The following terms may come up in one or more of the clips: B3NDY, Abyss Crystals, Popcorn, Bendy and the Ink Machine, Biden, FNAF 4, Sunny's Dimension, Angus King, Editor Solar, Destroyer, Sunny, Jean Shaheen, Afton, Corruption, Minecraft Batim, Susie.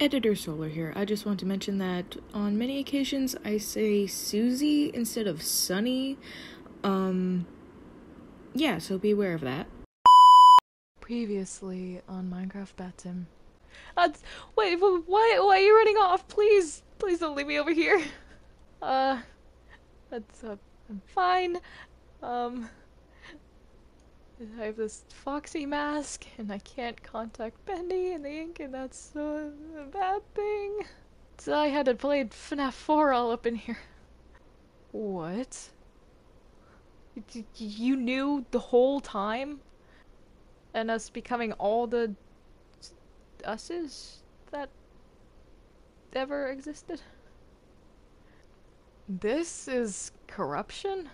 Editor Solar here. I just want to mention that on many occasions I say Susie instead of Sunny. Yeah, so beware of that. Previously on Minecraft Batim. Why are you running off? Please don't leave me over here. I'm fine. I have this foxy mask, and I can't contact Bendy and the Ink, and that's a bad thing. So I had to play FNAF 4 all up in here. What? You knew the whole time? And us becoming all the us's that ever existed? This is corruption?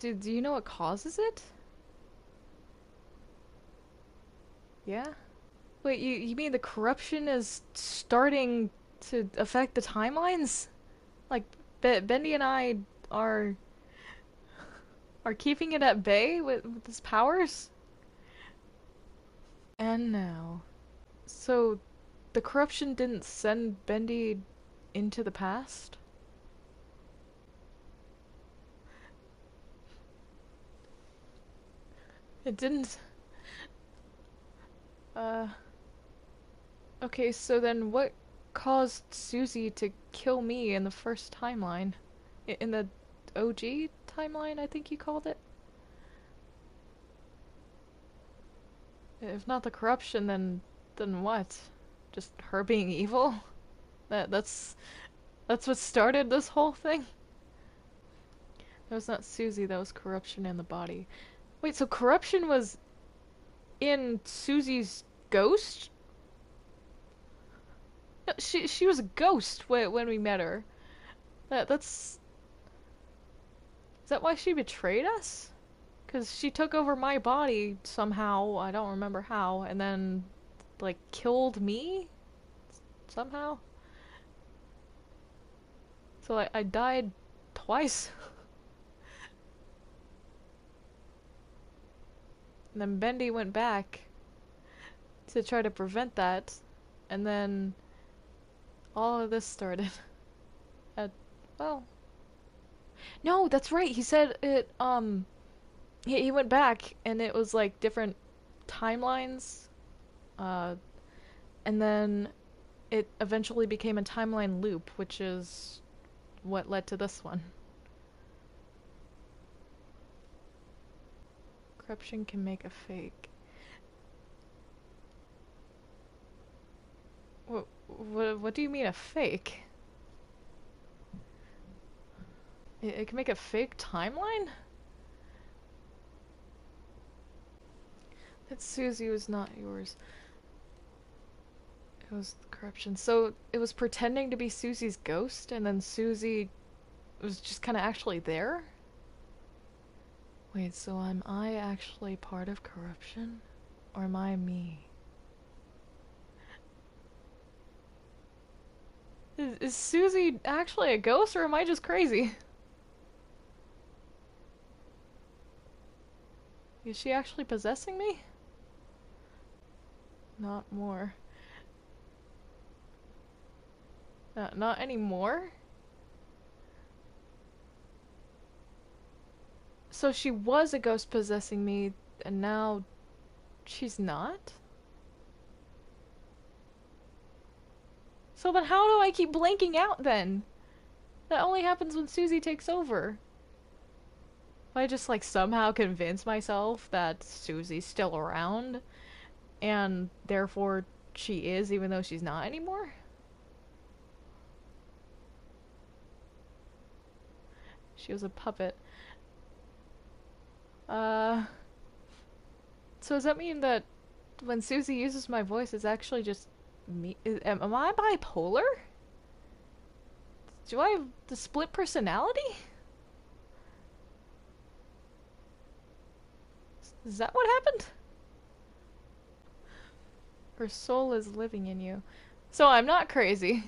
Do you know what causes it? Yeah? Wait, you mean the corruption is starting to affect the timelines? Like, Bendy and I are keeping it at bay with his powers? And now... So, the corruption didn't send Bendy into the past? It didn't. Okay, so then what caused Susie to kill me in the first timeline? In the OG timeline, I think you called it? If not the corruption, then what? Just her being evil? That's what started this whole thing? That was not Susie, that was corruption in the body. Wait, so corruption was in Susie's ghost? No, she was a ghost when we met her. Is that why she betrayed us? Because she took over my body somehow, I don't remember how, and then, like, killed me? Somehow? So I died twice. And then Bendy went back to try to prevent that, and then all of this started. Well, no, that's right. He said it. He went back, and it was like different timelines, and then it eventually became a timeline loop, which is what led to this one. Corruption can make a fake. What do you mean a fake? It can make a fake timeline? That Susie was not yours. It was the corruption. So it was pretending to be Susie's ghost, and then Susie was just kind of actually there? Wait, so am I actually part of corruption? Or am I me? Is Susie actually a ghost, or am I just crazy? Is she actually possessing me? Not more. Not anymore? So she was a ghost possessing me, and now she's not? So then how do I keep blanking out then? That only happens when Susie takes over. If I just like somehow convince myself that Susie's still around, and therefore she is even though she's not anymore? She was a puppet. So does that mean that when Susie uses my voice, it's actually just me? Am I bipolar? Do I have the split personality? Is that what happened? Her soul is living in you. So I'm not crazy.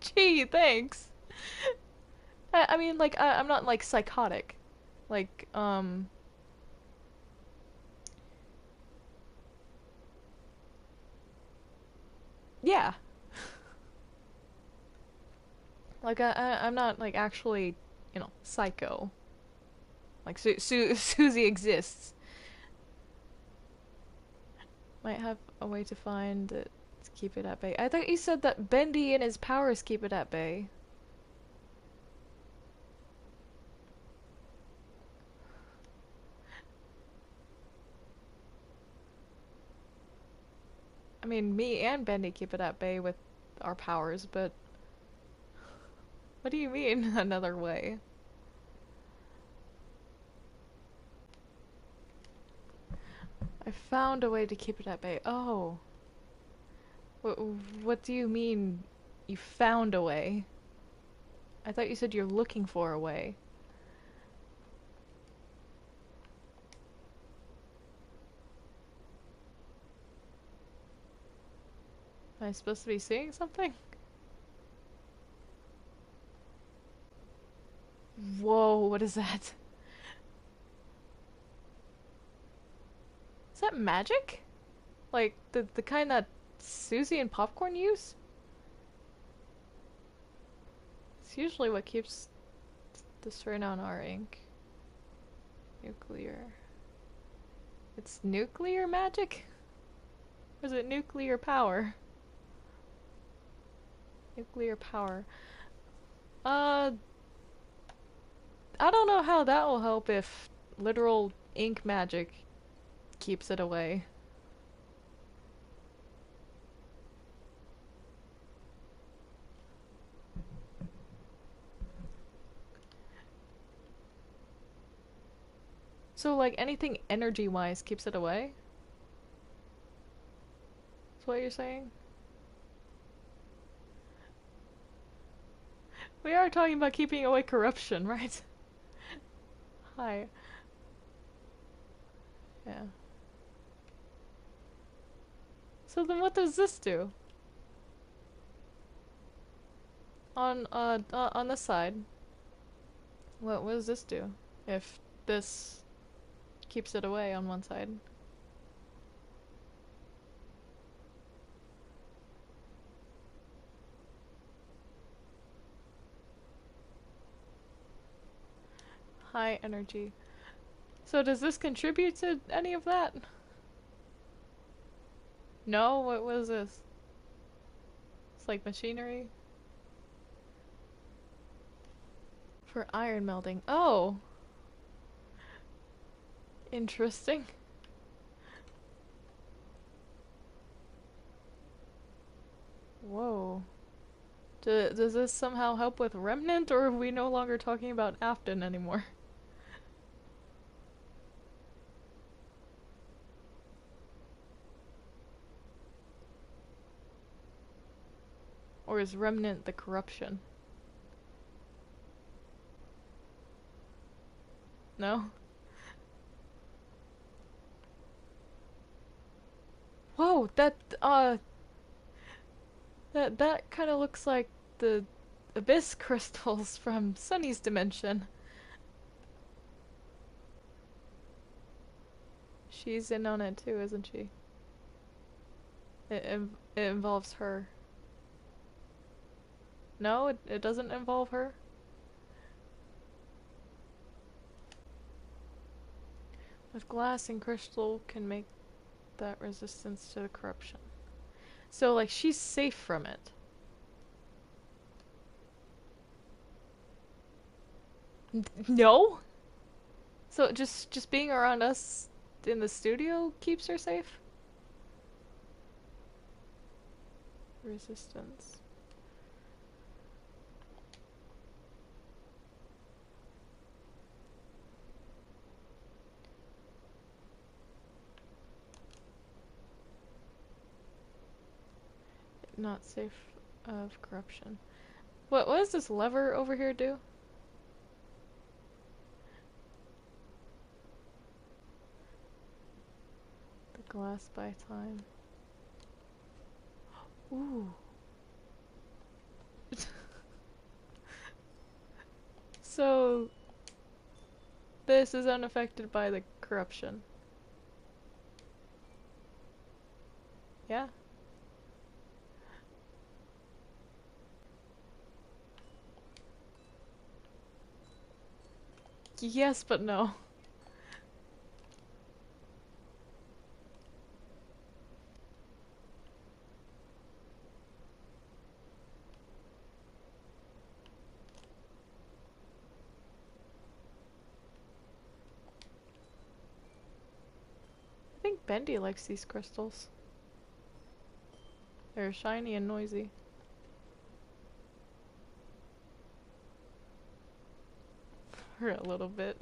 Gee, thanks. I mean, like, I'm not, like, psychotic. Like, Yeah. Like, I'm not, like, actually, you know, psycho. Like, Susie exists. Might have a way to find it to keep it at bay. I thought you said that Bendy and his powers keep it at bay. I mean, me and Bendy keep it at bay with our powers, but... What do you mean, another way? I found a way to keep it at bay. Oh. What do you mean, you found a way? I thought you said you're looking for a way. Am I supposed to be seeing something? Whoa, what is that? Is that magic? Like, the kind that Susie and Popcorn use? It's usually what keeps this right on our ink. Nuclear. It's nuclear magic? Or is it nuclear power? Nuclear power. I don't know how that will help if literal ink magic keeps it away. So, like, anything energy-wise keeps it away? That's what you're saying? We are talking about keeping away corruption, right? Hi. Yeah. So then what does this do? On this side. What does this do? If this keeps it away on one side. High energy. So does this contribute to any of that? No? What was this? It's like machinery? For iron melting. Oh! Interesting. Whoa. Does this somehow help with remnant, or are we no longer talking about Afton anymore? Or is remnant the corruption? No? Whoa, that kind of looks like the Abyss Crystals from Sunny's Dimension. She's in on it too, isn't she? It involves her. No, it doesn't involve her. With glass and crystal can make that resistance to the corruption. So, like, she's safe from it. No? So just being around us in the studio keeps her safe? Resistance. Not safe of corruption. What does this lever over here do? The glass by time. Ooh. So this is unaffected by the corruption. Yeah. Yes, but no. I think Bendy likes these crystals. They're shiny and noisy. For a little bit.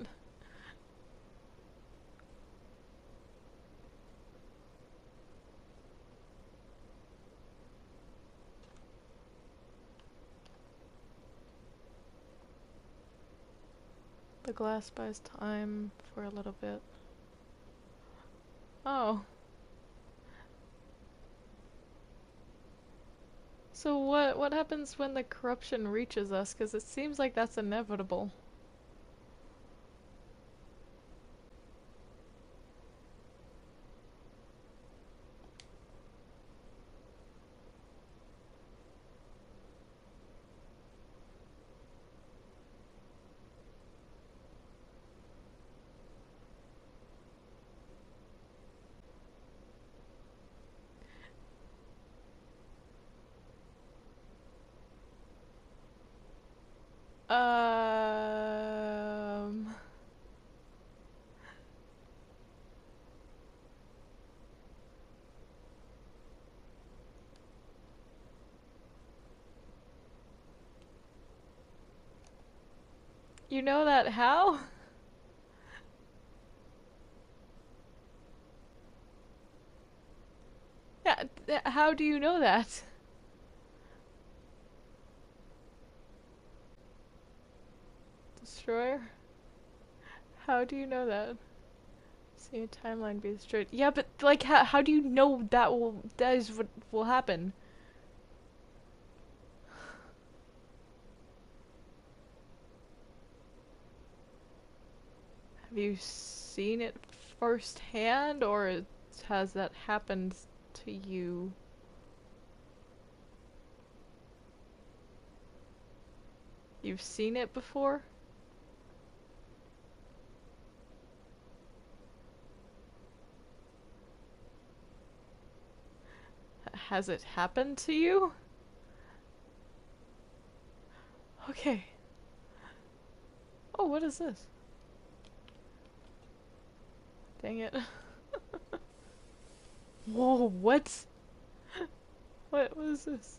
The glass buys time for a little bit. Oh. So what happens when the corruption reaches us? Because it seems like that's inevitable. You know that how? Yeah, how do you know that? Destroyer? How do you know that? See a timeline be destroyed. Yeah, but like how do you know that that is what will happen? Have you seen it firsthand, or has that happened to you? You've seen it before? Has it happened to you? Okay. Oh, what is this? Dang it. Whoa, what? What was this?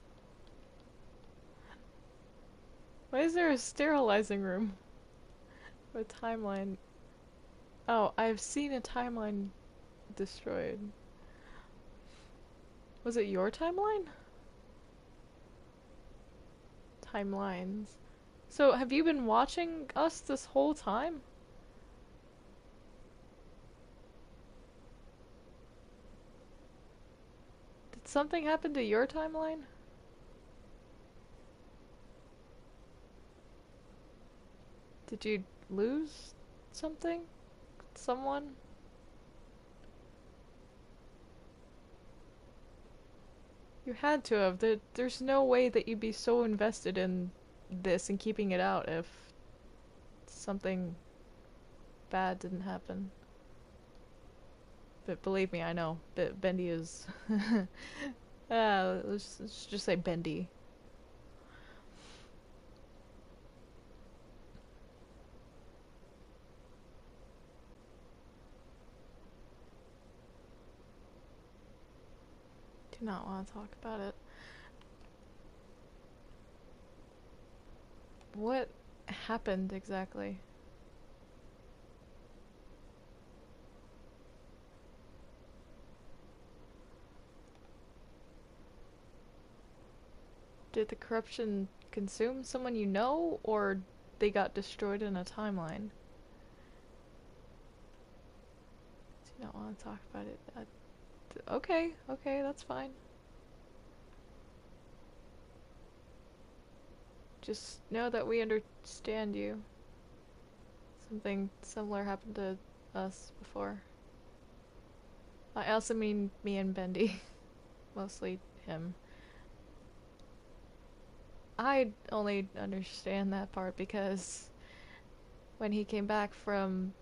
Why is there a sterilizing room? A timeline. Oh, I've seen a timeline destroyed. Was it your timeline? Timelines. So, have you been watching us this whole time? Something happened to your timeline? Did you lose something? Someone? You had to have. There's no way that you'd be so invested in this and keeping it out if something bad didn't happen. But believe me, I know. But Bendy is... let's just say Bendy. Do not want to talk about it. What happened exactly? Did the corruption consume someone you know, or they got destroyed in a timeline? Do not want to talk about it. Okay, that's fine. Just know that we understand you. Something similar happened to us before. I also mean me and Bendy. Mostly him. I only understand that part because when he came back from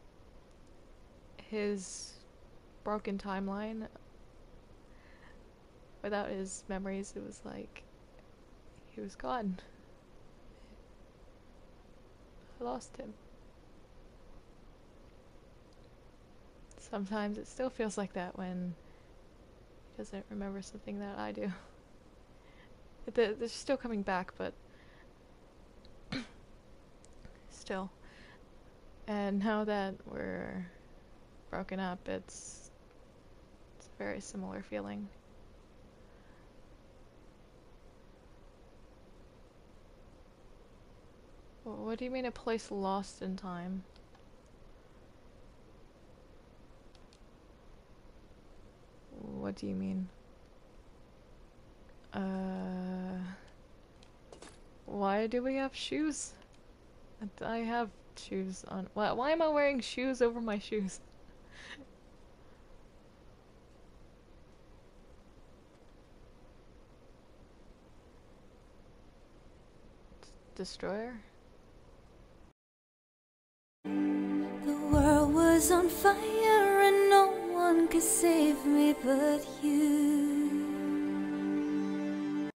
his broken timeline without his memories, it was like he was gone. I lost him. Sometimes it still feels like that when he doesn't remember something that I do. They're still coming back, but still. And now that we're broken up, it's a very similar feeling. What do you mean a place lost in time? What do you mean? Why do we have shoes? I have shoes on. Why am I wearing shoes over my shoes? Destroyer? The world was on fire and no one could save me but you.